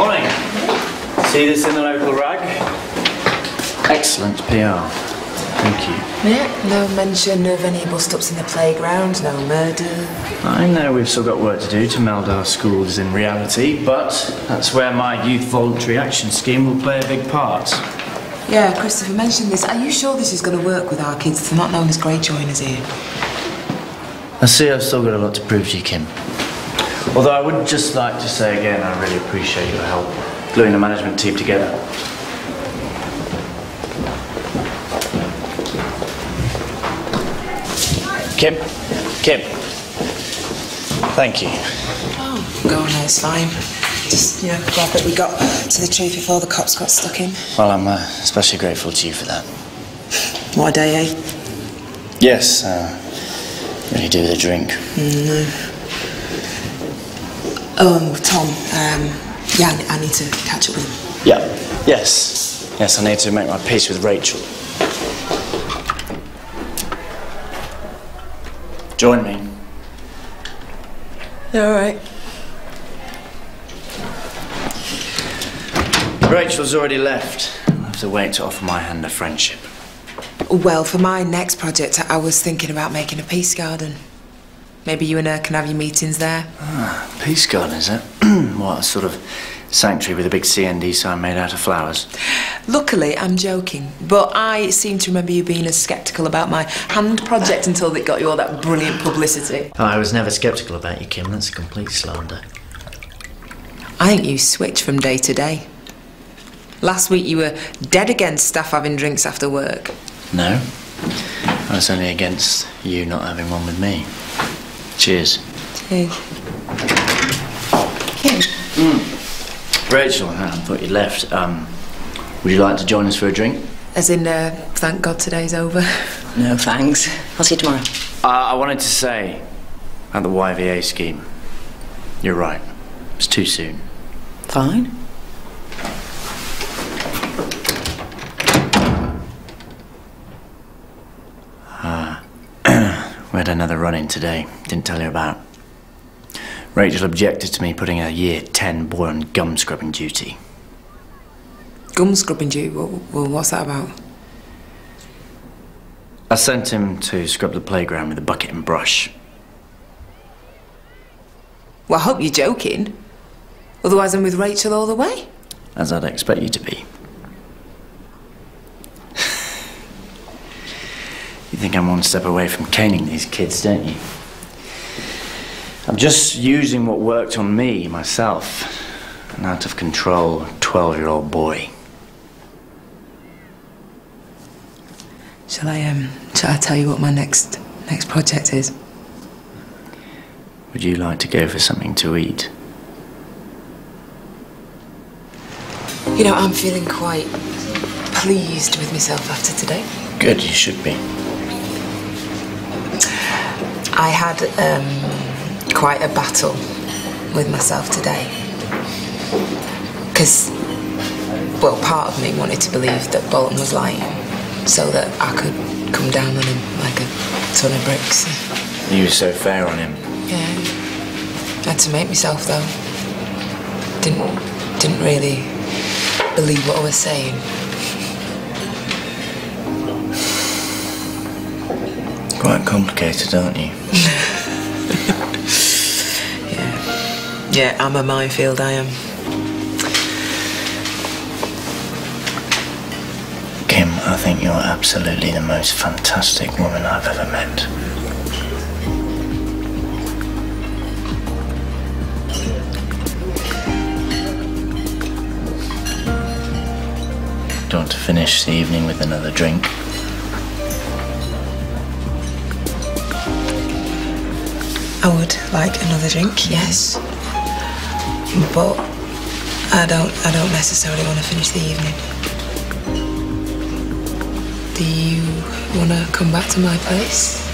Morning. See this in the local rag? Excellent PR. Thank you. Yeah, no mention of any bust-ups in the playground, no murder. I know we've still got work to do to meld our schools in reality, but that's where my Youth Voluntary Action Scheme will play a big part. Yeah, Christopher mentioned this. Are you sure this is going to work with our kids? They're not known as grade joiners here. I see I've still got a lot to prove to you, Kim. Although I would just like to say again, I really appreciate your help gluing the management team together. Kim, thank you. Oh, go on, it's fine. Just, you know, glad that we got to the truth before the cops got stuck in. Well, I'm especially grateful to you for that. What a day, eh? Yes, really do with a drink. Oh, Tom, yeah, I need to catch up with him. Yeah, yes, I need to make my peace with Rachel. Join me. Yeah, all right. Rachel's already left. I'll have to wait to offer my hand a friendship. Well, for my next project, I was thinking about making a peace garden. Maybe you and her can have your meetings there. Ah, peace garden, is it? What, a sort of sanctuary with a big CND sign made out of flowers? Luckily, I'm joking, but I seem to remember you being as sceptical about my hand project until it got you all that brilliant publicity. Oh, I was never sceptical about you, Kim. That's a complete slander. I think you switch from day to day. Last week you were dead against staff having drinks after work. No, I was only against you not having one with me. Cheers. Cheers. Kim. Mm. Rachel, I thought you'd left. Would you like to join us for a drink? As in, thank God today's over. No, thanks. I'll see you tomorrow. I wanted to say, at the YVA scheme, you're right. It's too soon. Fine. We had another run-in today, didn't tell you about. Rachel objected to me putting her year 10 boy on gum scrubbing duty. Gum scrubbing duty? Well, what's that about? I sent him to scrub the playground with a bucket and brush. Well, I hope you're joking. Otherwise I'm with Rachel all the way. As I'd expect you to be. You think I'm one step away from caning these kids, don't you? I'm just using what worked on me, myself. An out-of-control 12-year-old boy. Shall I tell you what my next project is? Would you like to go for something to eat? You know, I'm feeling quite pleased with myself after today. Good, you should be. I had quite a battle with myself today, because, well, part of me wanted to believe that Bolton was lying so that I could come down on him like a ton of bricks. You were so fair on him. Yeah, I had to make myself, though. Didn't really believe what I was saying. Quite complicated, aren't you? Yeah, I'm a minefield, I am. Kim, I think you're absolutely the most fantastic woman I've ever met. Do you want to finish the evening with another drink? I would like another drink, yes, but I don't necessarily want to finish the evening. Do you want to come back to my place?